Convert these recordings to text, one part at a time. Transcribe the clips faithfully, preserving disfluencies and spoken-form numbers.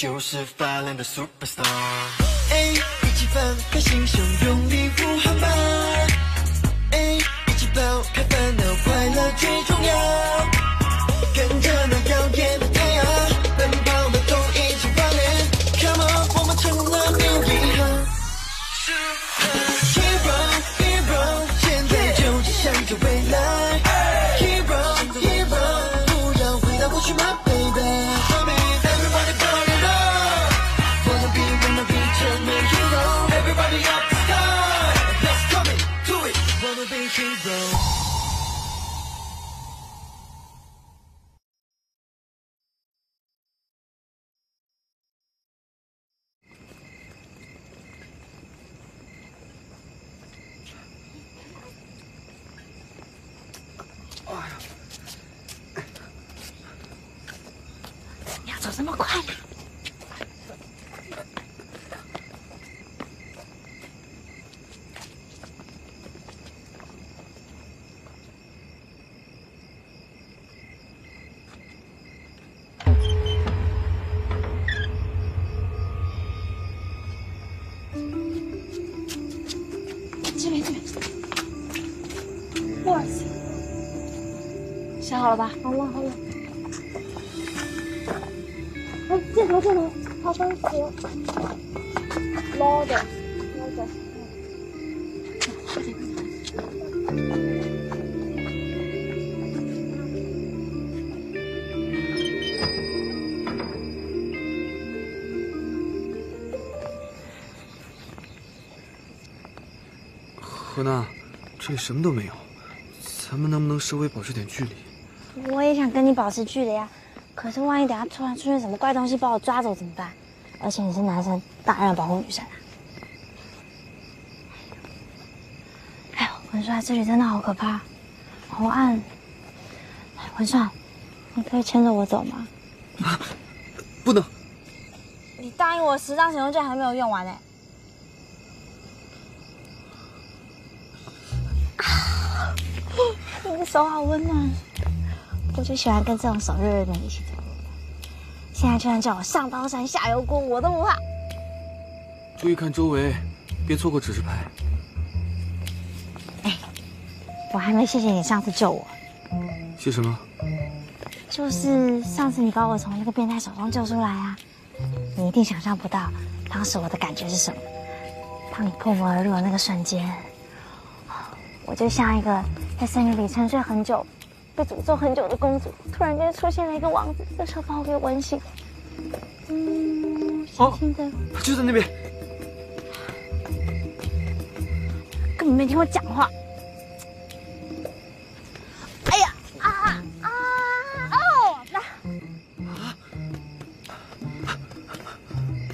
就是发亮的 superstar， 哎，一起放开心胸，用力呼喊吧！哎，一起抛开烦恼，快乐最重要。跟着那耀眼的太阳，奔跑吧，都一起发亮 ！Come on， 我们成了名一号 ，Hero Hero， 现在就去向着未来 ，Hero Hero， 不要回到过去 ，My baby。 好了吧？好了好了。哎，镜头镜头，好东西。捞的，捞的。何娜，这里什么都没有，咱们能不能稍微保持点距离？ 我也想跟你保持距离啊，可是万一等下突然出现什么怪东西把我抓走怎么办？而且你是男生，当然要保护女生啊。哎呦，文帅，这里真的好可怕，好暗。哎，文帅，你可以牵着我走吗？啊，不能。你答应我十张行动券还没有用完呢。啊，你的手好温暖。 我就喜欢跟这种手热热的一起走路。现在居然叫我上刀山下油锅，我都不怕。注意看周围，别错过指示牌。哎，我还没谢谢你上次救我。谢什么？就是上次你把我从那个变态手中救出来啊！你一定想象不到当时我的感觉是什么。当你破门而入的那个瞬间，我就像一个在森林里沉睡很久。 被诅咒很久的公主，突然间出现了一个王子，这时候把我给吻醒。嗯，小心在、哦，就在那边。根本没听我讲话。哎呀啊啊哦！那啊，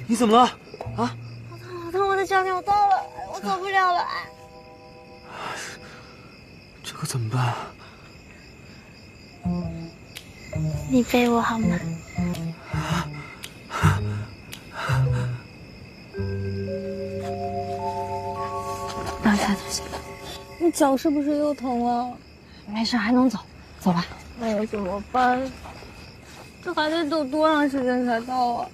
你怎么了？啊？好痛好痛！我的脚扭到了，我走不了了。这可、个、怎么办、啊？ 你背我好吗？让他坐下。你脚是不是又疼了？没事，还能走，走吧。那要怎么办？这还得走多长时间才到啊？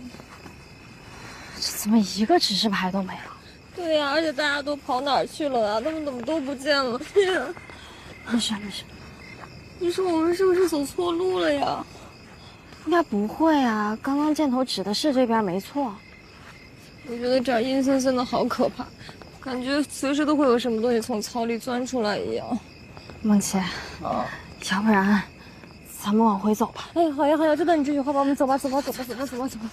这怎么一个指示牌都没有？对呀、啊，而且大家都跑哪儿去了啊？他们怎么都不见了？没事没事。 你说我们是不是走错路了呀？应该不会啊，刚刚箭头指的是这边，没错。我觉得这儿阴森森的，好可怕，感觉随时都会有什么东西从草里钻出来一样。梦琪，啊，要不然咱们往回走吧。哎，好呀好呀，就等你这句话吧，我们走吧走吧走吧走吧走吧走吧。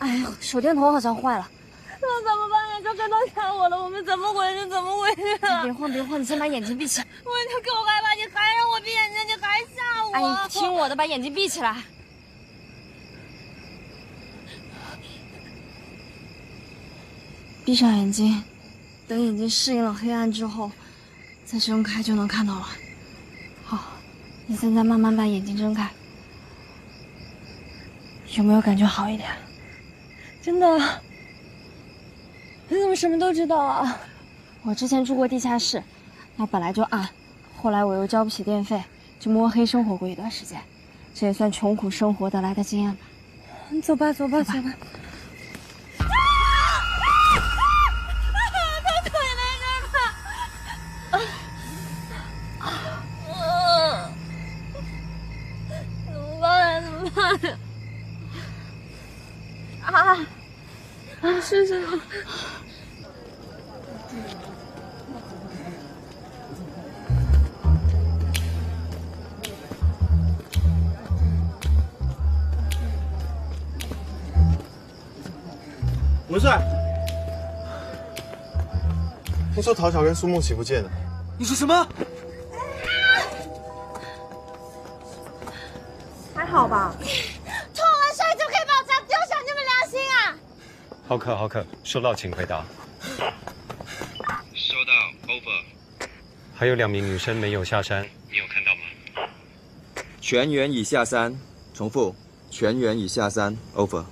哎呦，手电筒好像坏了，那怎么办呀？你刚刚都吓我了，我们怎么回去？怎么回去啊？别慌别慌，你先把眼睛闭起来。我已经够害怕，你还让我闭眼睛，你还吓我！哎，你听我的，把眼睛闭起来。闭上眼睛，等眼睛适应了黑暗之后，再睁开就能看到了。好，你现在慢慢把眼睛睁开，有没有感觉好一点？真的。 你怎么什么都知道啊？我之前住过地下室，那本来就暗，后来我又交不起电费，就摸黑生活过一段时间，这也算穷苦生活得来的经验吧。你走吧，走吧，走吧。走吧 是是。文帅，听说陶晓跟苏梦琪不见了。你说什么？还好吧。 浩克，浩克，收到，请回答。收到 ，over。还有两名女生没有下山，你有看到吗？全员已下山，重复，全员已下山 ，over。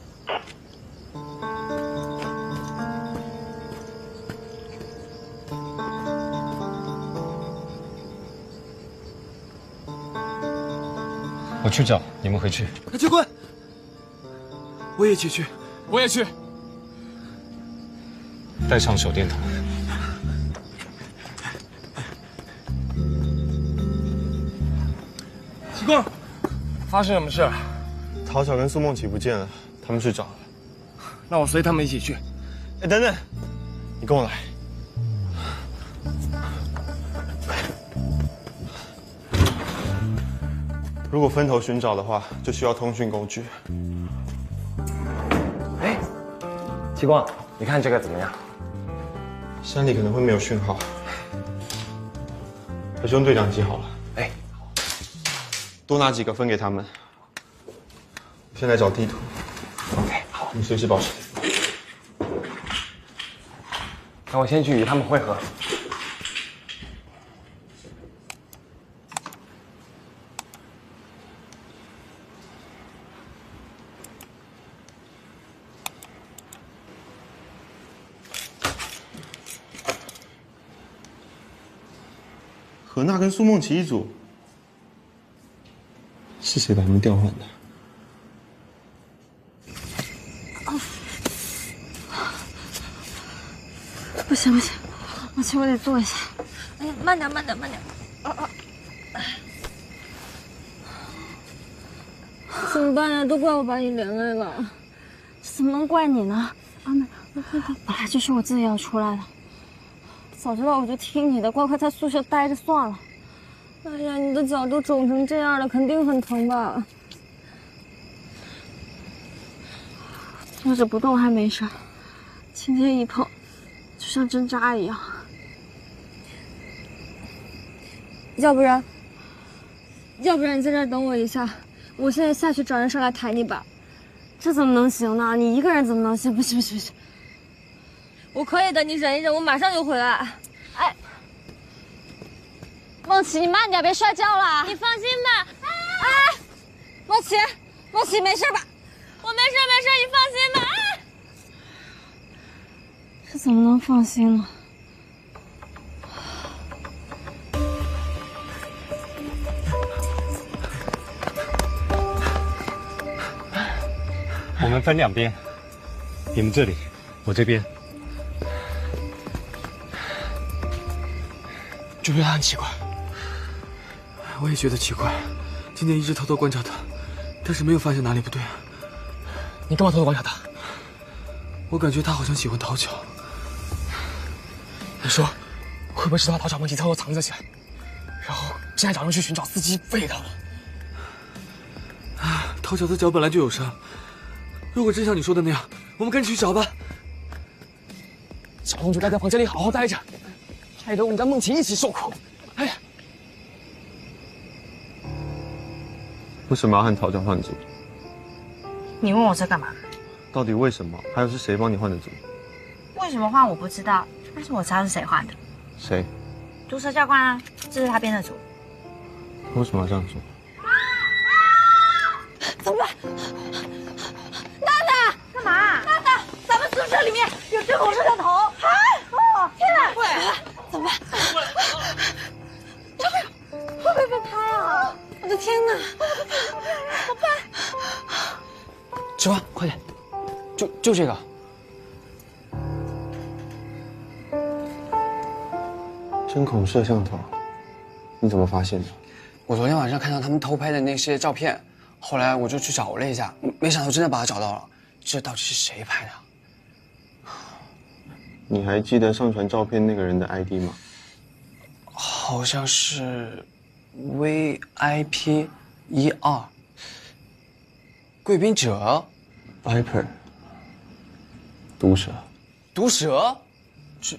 我去找你们回去。去滚！我也一起去，我也去。 带上手电筒。奇光，发生什么事了？陶晓跟苏梦琪不见了，他们去找了。那我随他们一起去。哎，等等，你跟我来。如果分头寻找的话，就需要通讯工具。哎，奇光，你看这个怎么样？ 山里可能会没有讯号，和兄队长集好了。哎，多拿几个分给他们。我先来找地图。OK， 好，你随时保持。那我先去与他们会合。何娜跟苏梦琪一组，是谁把他们调换的？不行不行，我去，我得坐一下。哎呀，慢点慢点慢点！哦哦，怎么办呀？都怪我把你连累了，这怎么能怪你呢？阿美，本来就是我自己要出来的。 早知道我就听你的，乖乖在宿舍待着算了。哎呀，你的脚都肿成这样了，肯定很疼吧？坐着不动还没事，轻轻一碰，就像针扎一样。要不然，要不然你在这儿等我一下，我现在下去找人上来抬你吧。这怎么能行呢？你一个人怎么能行？不行不行不行！ 我可以的，你忍一忍，我马上就回来。哎，梦琪，你慢点，别摔跤了。你放心吧。哎，梦琪，梦琪，没事吧？我没事，没事，你放心吧。哎，这怎么能放心呢？我们分两边，你们这里，我这边。 觉得他很奇怪，我也觉得奇怪。今天一直偷偷观察他，但是没有发现哪里不对啊。你干嘛偷偷观察他？我感觉他好像喜欢陶巧。你说，会不会是他把陶巧、梦琪偷偷藏着起来，然后现在找人去寻找司机喂他们？啊，陶巧的脚本来就有伤，如果真像你说的那样，我们赶紧去找吧。小公主该在房间里好好待着，害得我们家梦琪一起受苦。哎呀，为什么要和陶家换组？你问我在干嘛？到底为什么？还有是谁帮你换的组？为什么换我不知道，但是我知道是谁换的。谁？毒蛇教官啊，这是他编的组。为什么要这样做？怎么办？娜娜，干嘛、啊？娜娜，咱们宿舍里面有对孔摄像头。啊！哦，天哪！喂，怎么办？会不会被拍啊？我的天哪！怎么办？吃完，快点，就就这个。 针孔摄像头，你怎么发现的？我昨天晚上看到他们偷拍的那些照片，后来我就去找了一下，没想到真的把他找到了。这到底是谁拍的？你还记得上传照片那个人的 I D 吗？好像是 V I P 一二，贵宾者 ，Viper， 毒蛇，毒蛇，这。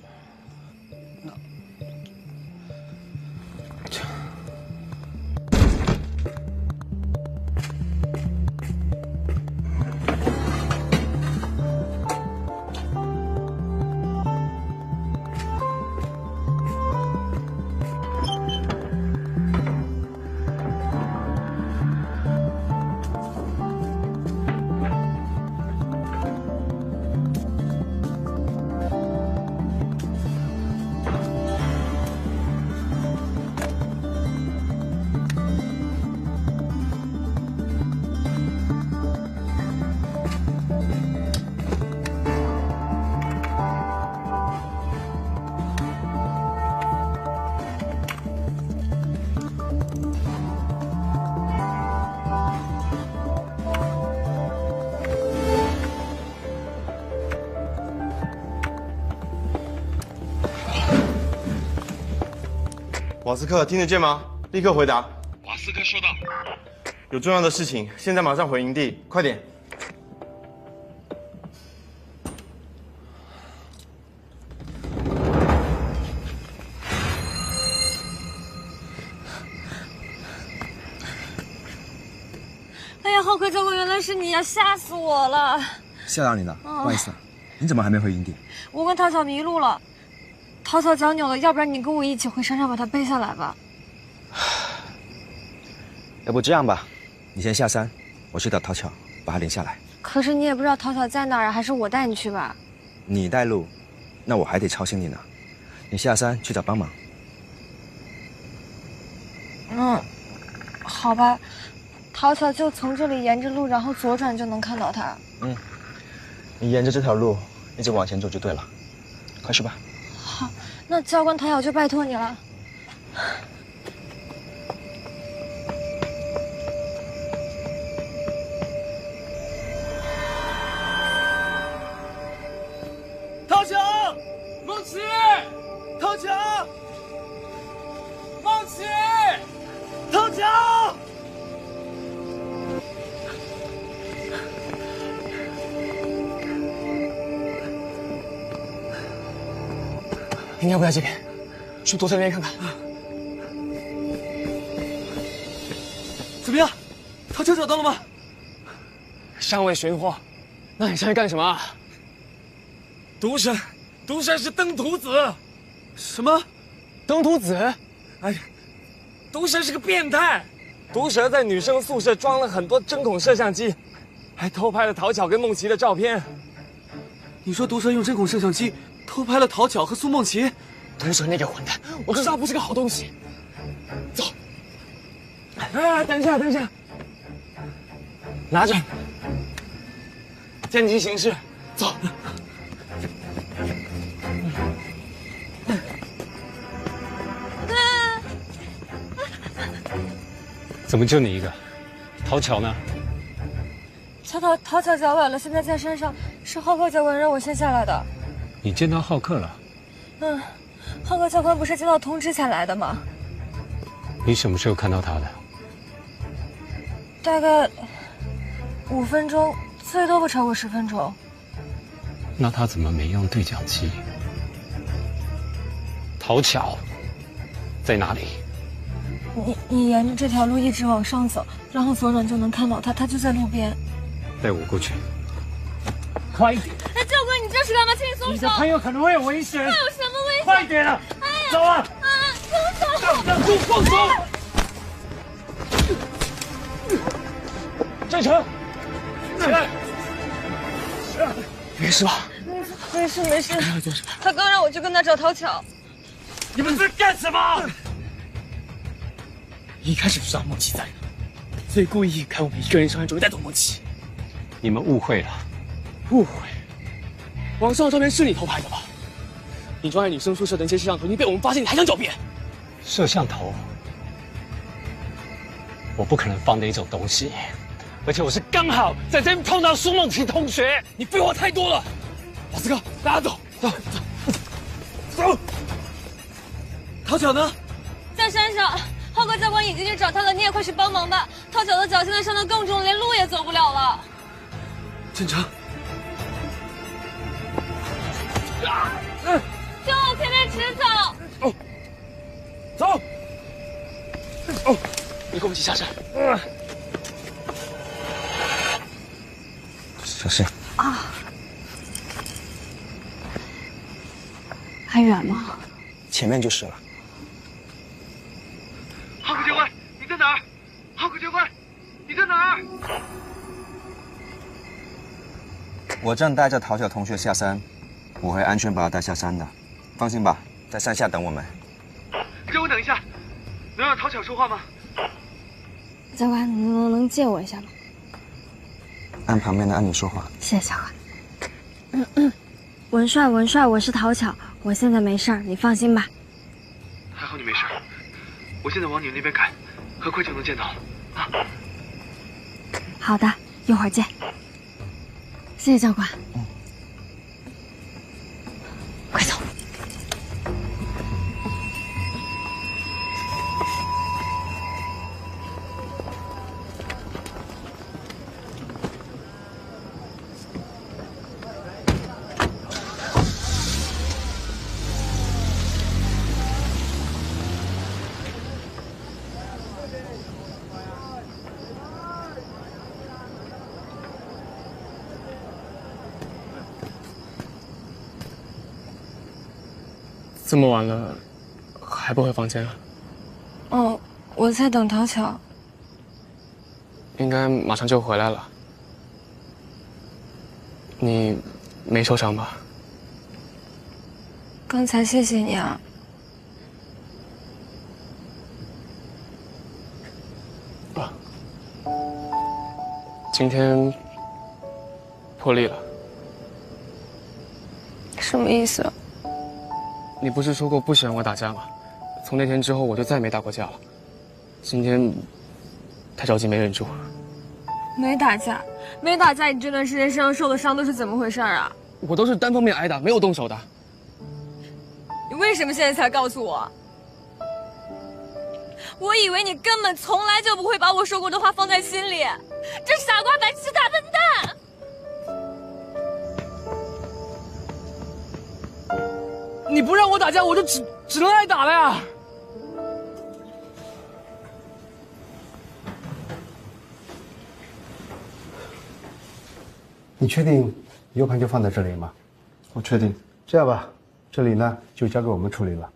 瓦斯克，听得见吗？立刻回答。瓦斯克收到。有重要的事情，现在马上回营地，快点。哎呀，好快教官，原来是你呀、啊！吓死我了！吓到你了，不好意思，你怎么还没回营地？我跟唐小迷路了。 草草脚扭了，要不然你跟我一起回山上把它背下来吧。要不这样吧，你先下山，我去找陶巧，把她领下来。可是你也不知道陶巧在哪儿，还是我带你去吧。你带路，那我还得操心你呢。你下山去找帮忙。嗯，好吧，陶巧就从这里沿着路，然后左转就能看到她。嗯，你沿着这条路一直往前走就对了。快去吧。 好，那教官唐晓就拜托你了。唐晓，梦琪，唐晓，梦琪，唐晓，应该不在这边，去左侧那边看看。怎么样，陶秋找到了吗？尚未寻获。那你上去干什么？毒蛇，毒蛇是登徒子。什么？登徒子？哎，毒蛇是个变态。毒蛇在女生宿舍装了很多针孔摄像机，还偷拍了陶巧跟梦琪的照片。你说毒蛇用针孔摄像机？ 偷拍了陶巧和苏梦琪，毒蛇那个混蛋，我知道不是个好东西。走，哎，等一下，等一下，拿着，见机行事，走。怎么就你一个？陶巧呢？陶巧，陶巧脚崴了，现在在山上，是浩克教官让我先下来的。 你见到浩克了？嗯，浩克教官不是接到通知才来的吗？你什么时候看到他的？大概五分钟，最多不超过十分钟。那他怎么没用对讲机？好巧，在哪里？你你沿着这条路一直往上走，然后左转就能看到它，它就在路边。带我过去，快一点！哎，教官，你这是干嘛？请你松手！你的朋友可能会有危险。会有什么危险？快点啊！哎呀，走啊！啊，松手！站住！放手！站成，起来！没事吧？没事没事。他刚让我去跟他找讨巧。你们在干什么？一开始就知道默契在的，所以故意开我们一个人伤害只会带走默契。你们误会了。误会？网上的照片是你偷拍的吧？你装在女生宿舍的那些摄像头已经被我们发现，你还想狡辩？摄像头？我不可能放那种东西。 而且我是刚好在这边碰到苏梦琪同学，你废话太多了。老四哥，大家走，走，走，走。陶巧呢？在山上，浩哥教官已经去找他了，你也快去帮忙吧。陶巧的脚现在伤得更重，连路也走不了了。警察，啊，嗯，就往前面直走。哦，走。哦，你跟我们一起下山。嗯 小心啊！还远吗？前面就是了。浩克教官，你在哪儿？浩克教官，你在哪儿？我正带着陶小同学下山，我会安全把他带下山的，放心吧，在山下等我们。给我等一下，能让陶小说话吗？教官，你能能借我一下吗？ 按旁边的按钮说话。谢谢小哥。嗯嗯，文帅文帅，我是陶巧，我现在没事儿，你放心吧。还好你没事儿，我现在往你那边赶，很快就能见到了啊。好的，一会儿见。谢谢教官。嗯。快走。这么晚了，还不回房间啊？哦，我在等陶巧。应该马上就回来了。你没受伤吧？刚才谢谢你啊。啊，今天破例了。什么意思？ 你不是说过不喜欢我打架吗？从那天之后，我就再也没打过架了。今天太着急没忍住。没打架，没打架，你这段时间身上受的伤都是怎么回事啊？我都是单方面挨打，没有动手的。你为什么现在才告诉我？我以为你根本从来就不会把我说过的话放在心里。这傻瓜、白痴、大笨蛋！ 你不让我打架，我就只只能挨打了呀！你确定 U 盘就放在这里吗？我确定。这样吧，这里呢就交给我们处理了。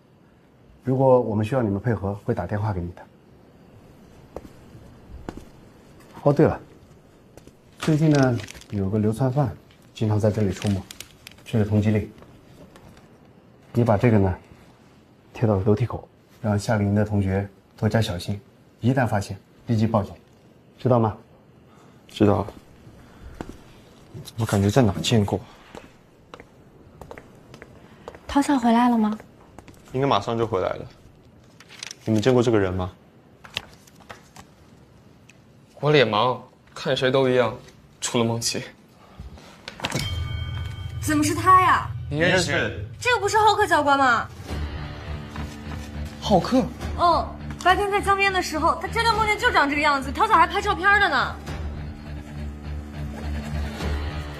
如果我们需要你们配合，会打电话给你的。哦，对了，最近呢有个流窜犯经常在这里出没，这是通缉令。 你把这个呢，贴到楼梯口，让夏令营的同学多加小心，一旦发现立即报警，知道吗？知道了。我感觉在哪见过。陶巧回来了吗？应该马上就回来了。你们见过这个人吗？我脸盲，看谁都一样，除了梦琪。怎么是他呀？ 你认识这个不是浩克教官吗？浩克，嗯，白天在江边的时候，他真的梦见就长这个样子，陶巧还拍照片的呢。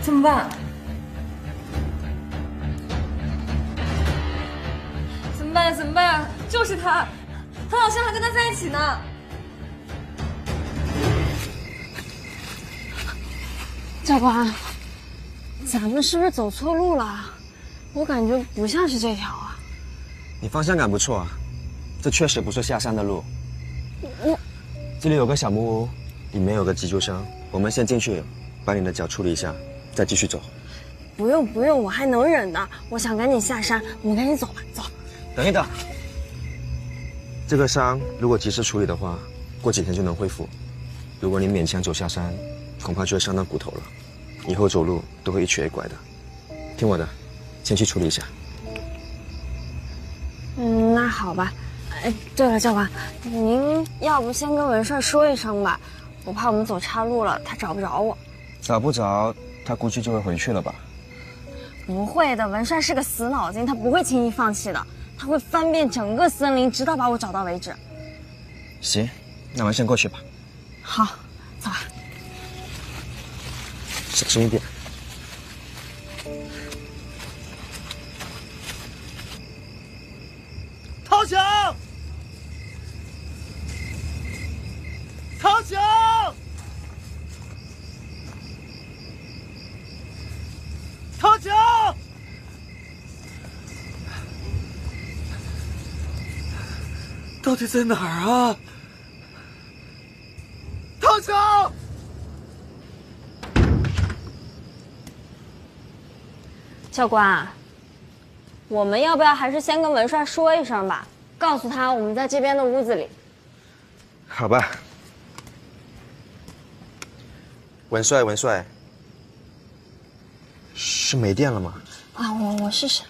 怎么办？怎么么办呀？怎么办呀？就是他，他好像还跟他在一起呢。教官，咱们是不是走错路了？我感觉不像是这条啊。你方向感不错啊，这确实不是下山的路。我这里有个小木屋，里面有个急救箱，我们先进去，把你的脚处理一下，再继续走。 不用不用，我还能忍呢。我想赶紧下山，我们赶紧走吧，走。等一等，这个伤如果及时处理的话，过几天就能恢复。如果你勉强走下山，恐怕就会伤到骨头了，以后走路都会一瘸一拐的。听我的，先去处理一下。嗯，那好吧。哎，对了，教官，您要不先跟文帅说一声吧，我怕我们走岔路了，他找不着我。找不着，他估计就会回去了吧。 不会的，文帅是个死脑筋，他不会轻易放弃的。他会翻遍整个森林，直到把我找到为止。行，那我们先过去吧。好，走吧。小心一点。陶雄，陶雄。 陶雄，到底在哪儿啊？陶雄，教官，我们要不要还是先跟文帅说一声吧？告诉他我们在这边的屋子里。好吧。文帅，文帅。 是没电了吗？啊，我我试试。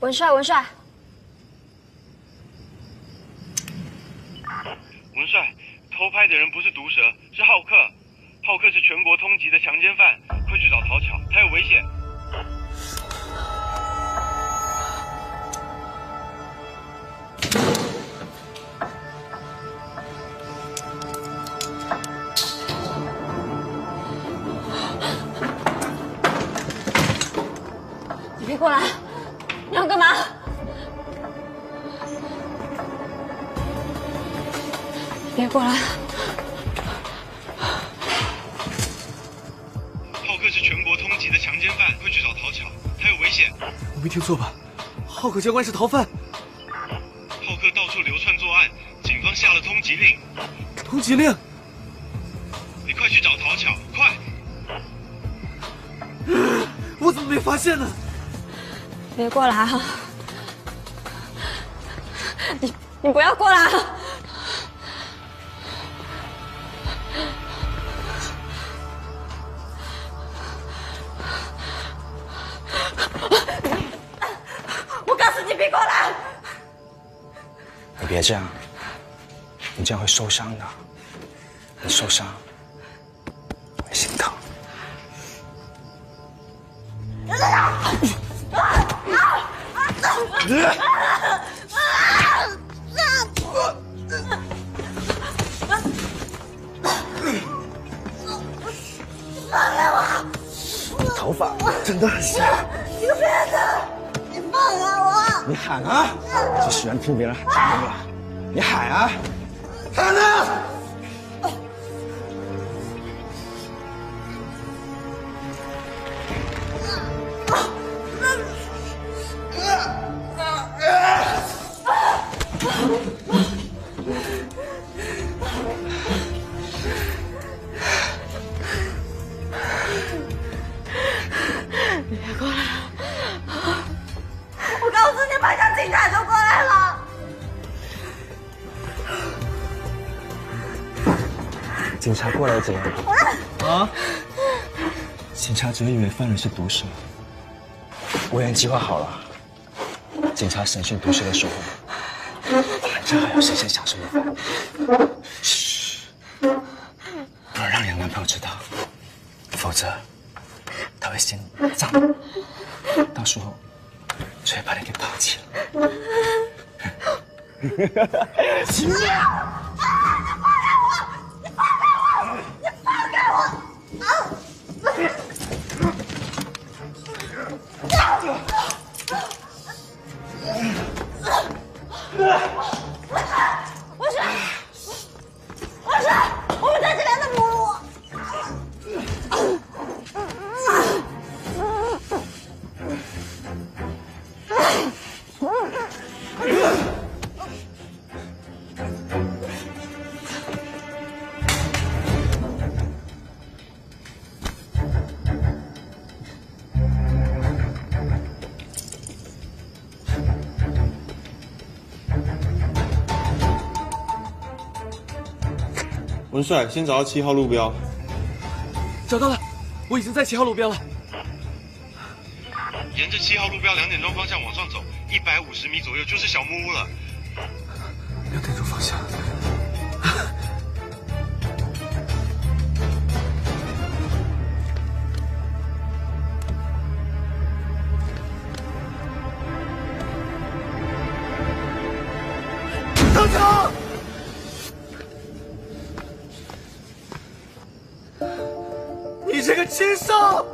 文帅，文帅，文帅，偷拍的人不是毒蛇，是浩克。浩克是全国通缉的强奸犯，快去找陶巧，他有危险。过来，你要干嘛？别过来！浩克是全国通缉的强奸犯，快去找陶巧，他有危险。我没听错吧？浩克教官是逃犯？浩克到处流窜作案，警方下了通缉令。通缉令？你快去找陶巧，快！我怎么没发现呢？ 别过来啊！你你不要过来啊！我告诉你，别过来！你别这样，你这样会受伤的。你受伤会心疼。啊 头发真的很香。你别走，你放开我！你喊啊！最喜欢听别人喊了、啊，你喊啊！喊啊！警察过来怎么样？啊！警察只会以为犯人是毒蛇。我已经计划好了，警察审讯毒蛇的时候，反正还有谁先想什么？嘘，不能让你男朋友知道，否则他会心脏，到时候就会把你给抛弃了。哈哈哈！文帅，先找到七号路标。找到了，我已经在七号路标了。沿着七号路标两点钟方向往上走，一百五十米左右就是小木屋了。两点钟方向。等等。 你这个禽兽！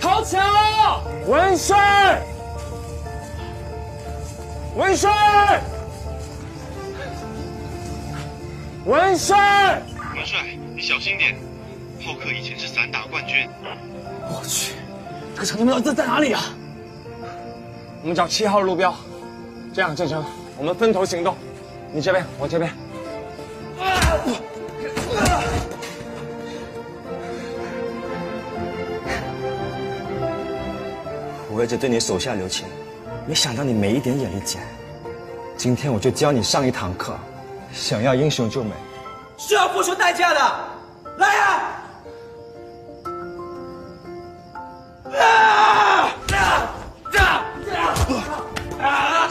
逃起来了！文帅，文帅，文帅，文帅，你小心点！浩克以前是散打冠军。我去，这个场地标在在哪里啊？我们找七号路标。这样，郑成，我们分头行动，你这边，我这边。啊 我一直对你手下留情，没想到你没一点眼力见。今天我就教你上一堂课。想要英雄救美，是要付出代价的。来呀！啊！啊！啊！啊！啊！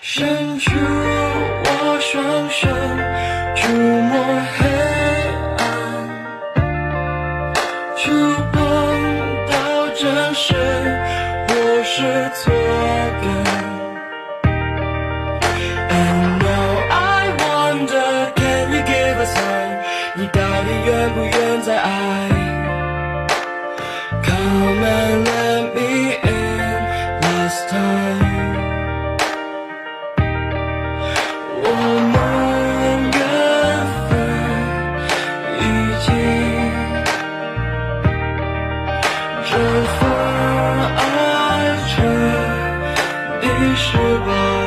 伸出我双手，触摸黑暗，触碰到真实，我是错感。And now I wonder, can you give a sign？ 你到底愿不愿再爱 ？Come and let me in, last time. 是吧？